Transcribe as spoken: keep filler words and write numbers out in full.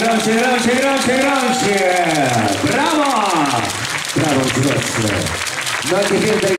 grącie, grącie, grącie, grącie! Brawo! Brawo, wzrosły. No nie więcej.